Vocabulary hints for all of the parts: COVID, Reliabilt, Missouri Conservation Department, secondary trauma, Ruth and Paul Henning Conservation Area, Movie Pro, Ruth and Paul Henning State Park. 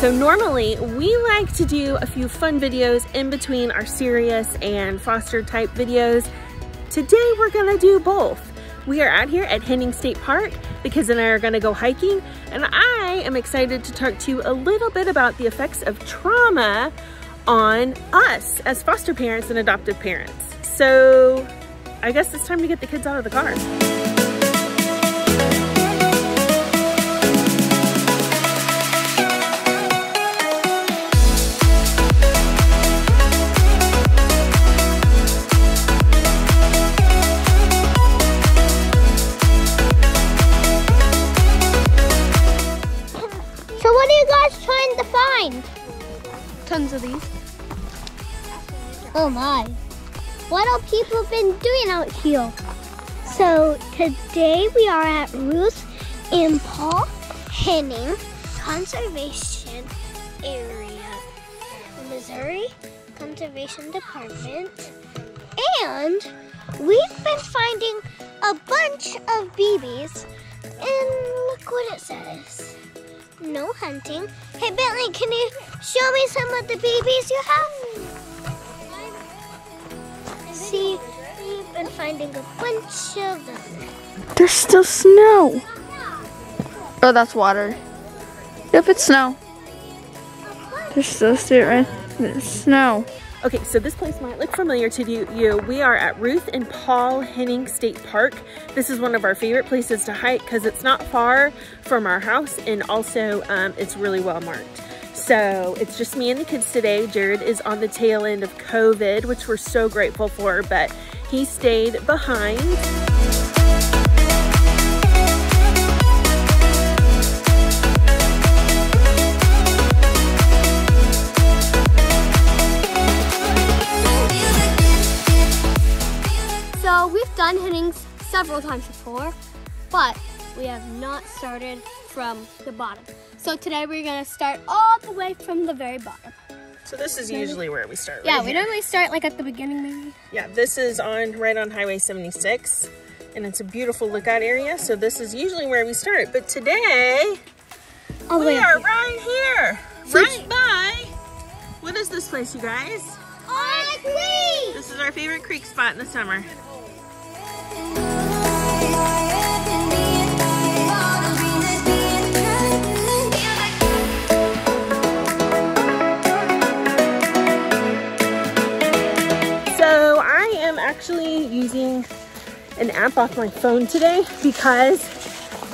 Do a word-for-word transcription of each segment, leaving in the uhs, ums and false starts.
So normally we like to do a few fun videos in between our serious and foster type videos. Today we're gonna do both. We are out here at Henning State Park. The kids and I are gonna go hiking, and I am excited to talk to you a little bit about the effects of trauma on us as foster parents and adoptive parents. So I guess it's time to get the kids out of the car. Tons of these. Oh my. What have people been doing out here? So today we are at Ruth and Paul Henning Conservation Area, Missouri Conservation Department. And we've been finding a bunch of B Bs, and look what it says. No hunting. Hey Bentley, can you show me some of the B Bs you have? See, we've been finding a bunch of them. There's still snow. Oh, that's water. Yep, it's snow. There's still snow, right? There's snow. Okay, so this place might look familiar to you. We are at Ruth and Paul Henning State Park. This is one of our favorite places to hike because it's not far from our house, and also um, it's really well marked. So it's just me and the kids today. Jared is on the tail end of COVID, which we're so grateful for, but he stayed behind. We've done Hennings several times before, but we have not started from the bottom. So today we're gonna start all the way from the very bottom. So this is maybe usually where we start. Yeah, right we here. Normally start like at the beginning, maybe. Yeah, this is on right on Highway seventy-six, and it's a beautiful lookout area. So this is usually where we start, but today all we are here. right here, so right by. What is this place, you guys? Our creek. This is our favorite creek spot in the summer. Actually using an app off my phone today because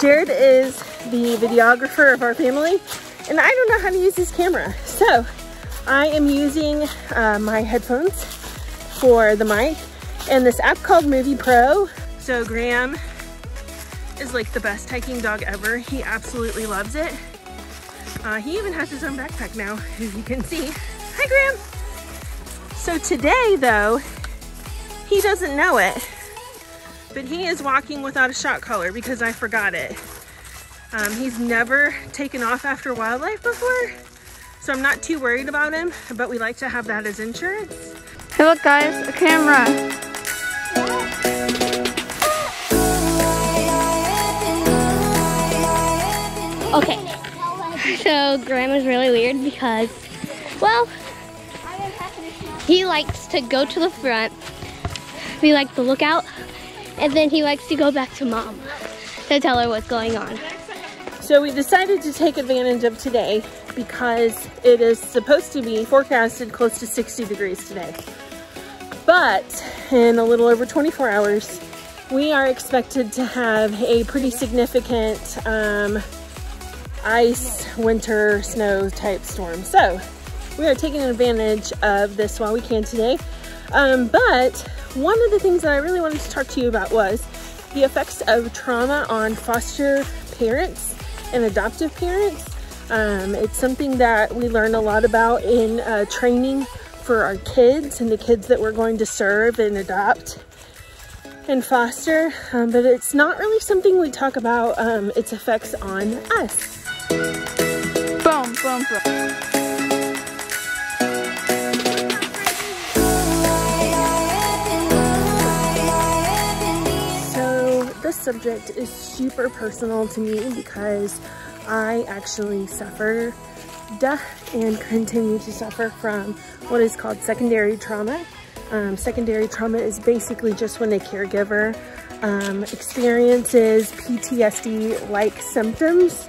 Jared is the videographer of our family and I don't know how to use his camera. So I am using uh, my headphones for the mic and this app called Movie Pro. So Graham is like the best hiking dog ever. He absolutely loves it. Uh, he even has his own backpack now, as you can see. Hi Graham. So today though, he doesn't know it, but he is walking without a shock collar because I forgot it. Um, he's never taken off after wildlife before, so I'm not too worried about him, but we like to have that as insurance. Hey look guys, a camera. Okay, so Grandma's really weird because, well, he likes to go to the front. We like to look out, and then he likes to go back to Mom to tell her what's going on. So we decided to take advantage of today because it is supposed to be forecasted close to sixty degrees today. But in a little over twenty-four hours, we are expected to have a pretty significant um, ice, winter, snow type storm. So we are taking advantage of this while we can today. Um, but one of the things that I really wanted to talk to you about was the effects of trauma on foster parents and adoptive parents. Um, it's something that we learn a lot about in uh, training for our kids and the kids that we're going to serve and adopt and foster, um, but it's not really something we talk about um, its effects on us. Boom, boom, boom. Subject is super personal to me because I actually suffer duh, and continue to suffer from what is called secondary trauma. Um, secondary trauma is basically just when a caregiver um, experiences P T S D-like symptoms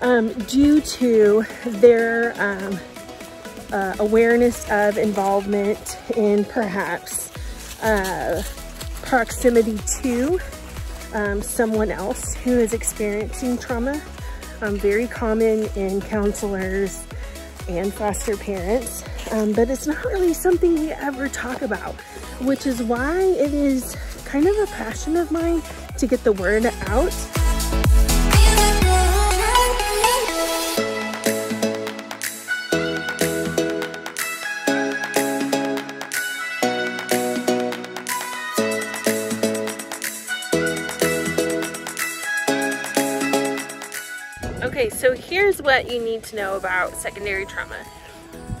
um, due to their um, uh, awareness of involvement in perhaps uh, proximity to um, someone else who is experiencing trauma. Um, very common in counselors and foster parents, um, but it's not really something we ever talk about, which is why it is kind of a passion of mine to get the word out. Okay, so here's what you need to know about secondary trauma.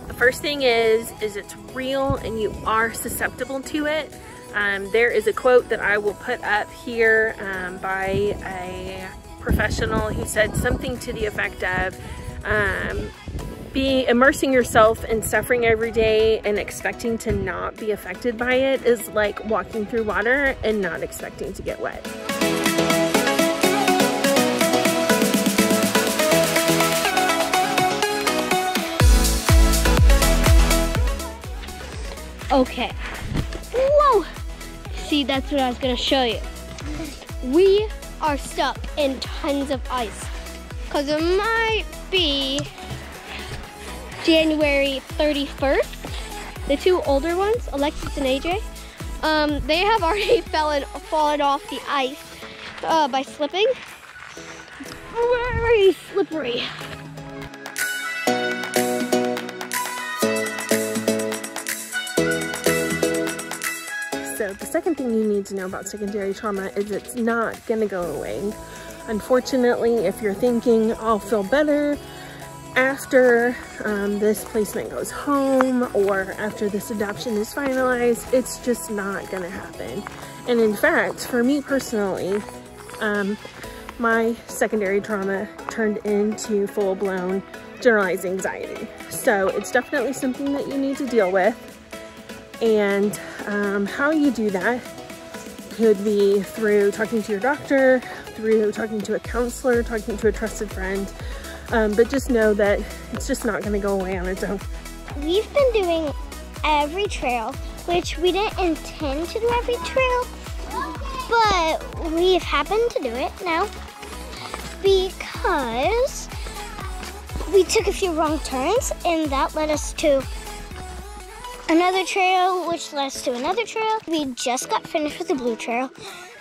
The first thing is, is it's real and you are susceptible to it. Um, there is a quote that I will put up here um, by a professional who said something to the effect of, um, be immersing yourself in suffering every day and expecting to not be affected by it is like walking through water and not expecting to get wet. Okay, whoa! See, that's what I was gonna show you. We are stuck in tons of ice because it might be January thirty-first. The two older ones, Alexis and A J, um, they have already fallen, fallen off the ice uh, by slipping. Very slippery. So the second thing you need to know about secondary trauma is it's not gonna go away. Unfortunately, if you're thinking, I'll feel better after um, this placement goes home or after this adoption is finalized, it's just not gonna happen. And in fact, for me personally, um, my secondary trauma turned into full-blown generalized anxiety. So it's definitely something that you need to deal with. And um, how you do that could be through talking to your doctor, through talking to a counselor, talking to a trusted friend, um, but just know that it's just not gonna go away on its own. We've been doing every trail, which we didn't intend to do every trail, but we've happened to do it now because we took a few wrong turns and that led us to another trail, which led us to another trail. We just got finished with the blue trail.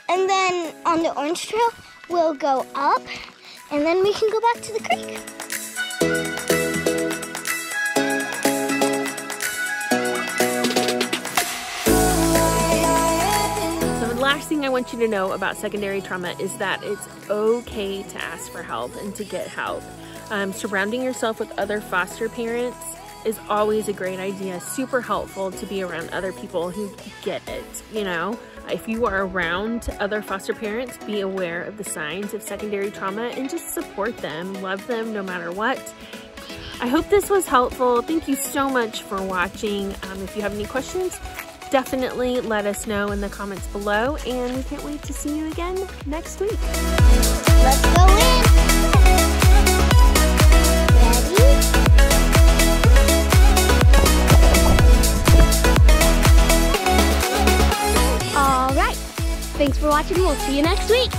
And then on the orange trail, we'll go up and then we can go back to the creek. So the last thing I want you to know about secondary trauma is that it's okay to ask for help and to get help. Um, surrounding yourself with other foster parents is always a great idea, super helpful to be around other people who get it, you know? If you are around other foster parents, be aware of the signs of secondary trauma and just support them, love them no matter what. I hope this was helpful. Thank you so much for watching. Um, if you have any questions, definitely let us know in the comments below, and we can't wait to see you again next week. Let's go in! Ready? Thanks for watching. We'll see you next week.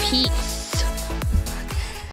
Peace.